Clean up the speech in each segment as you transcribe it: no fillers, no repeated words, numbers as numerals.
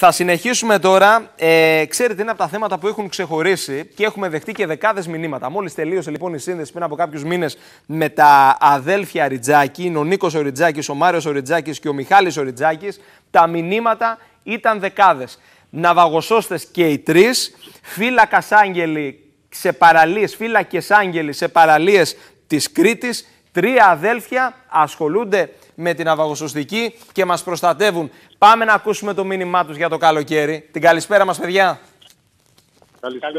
Θα συνεχίσουμε τώρα. Ξέρετε, είναι από τα θέματα που έχουν ξεχωρίσει και έχουμε δεχτεί και δεκάδες μηνύματα. Μόλις τελείωσε λοιπόν η σύνδεση πριν από κάποιους μήνες με τα αδέλφια Ριτζάκη, είναι ο Νίκος ο Ριτζάκης, ο Μάριος ο Ριτζάκης και ο Μιχάλης ο Ριτζάκης. Τα μηνύματα ήταν δεκάδες. Ναυαγοσώστες και οι τρεις, φύλακες άγγελοι σε παραλίες, της Κρήτης. Τρία αδέλφια ασχολούνται με την ναυαγοσωστική και μας προστατεύουν. Πάμε να ακούσουμε το μήνυμά τους για το καλοκαίρι. Την καλησπέρα μας, παιδιά. Καλησπέρα.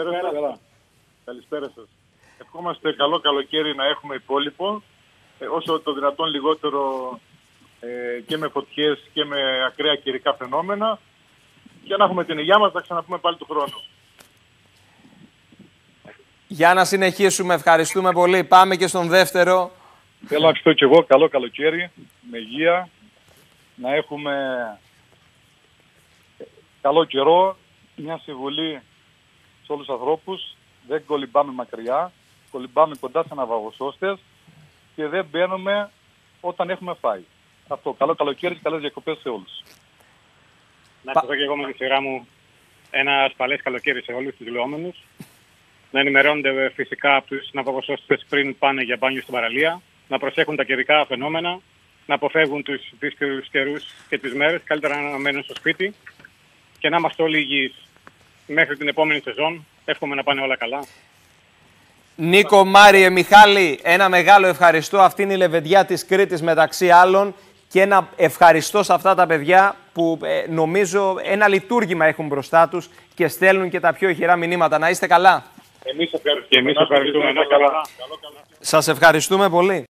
Καλησπέρα σας. Ευχόμαστε καλό καλοκαίρι να έχουμε υπόλοιπο, όσο το δυνατόν λιγότερο και με φωτιές και με ακραία καιρικά φαινόμενα, για να έχουμε την υγεία μας, να ξαναπούμε πάλι του χρόνου. Για να συνεχίσουμε. Ευχαριστούμε πολύ. Πάμε και στον δεύτερο. Θέλω να ευχηθώ και εγώ καλό καλοκαίρι, με υγεία, να έχουμε καλό καιρό, μια συμβουλή σε όλους τους ανθρώπους, δεν κολυμπάμε μακριά, κολυμπάμε κοντά σε ναυαγοσώστες και δεν μπαίνουμε όταν έχουμε φάει. Αυτό, καλό καλοκαίρι και καλές διακοπές σε όλους. Να πω και εγώ με τη σειρά μου ένα ασφαλές καλοκαίρι σε όλους τους δηλωόμενους, να ενημερώνονται φυσικά από τους ναυαγοσώστες πριν πάνε για μπάνιο στην παραλία, να προσέχουν τα καιρικά φαινόμενα, να αποφεύγουν τους δύσκολους καιρούς και τις μέρες, καλύτερα να μένουν στο σπίτι και να είμαστε όλοι υγιείς μέχρι την επόμενη σεζόν. Εύχομαι να πάνε όλα καλά. Νίκο, Μάριε, Μιχάλη, ένα μεγάλο ευχαριστώ. Αυτή είναι η λεβεντιά της Κρήτης μεταξύ άλλων και ένα ευχαριστώ σε αυτά τα παιδιά που νομίζω ένα λειτουργήμα έχουν μπροστά τους και στέλνουν και τα πιο ηχηρά μηνύματα. Να είστε καλά. Εμείς ευχαριστούμε. Σας ευχαριστούμε πολύ.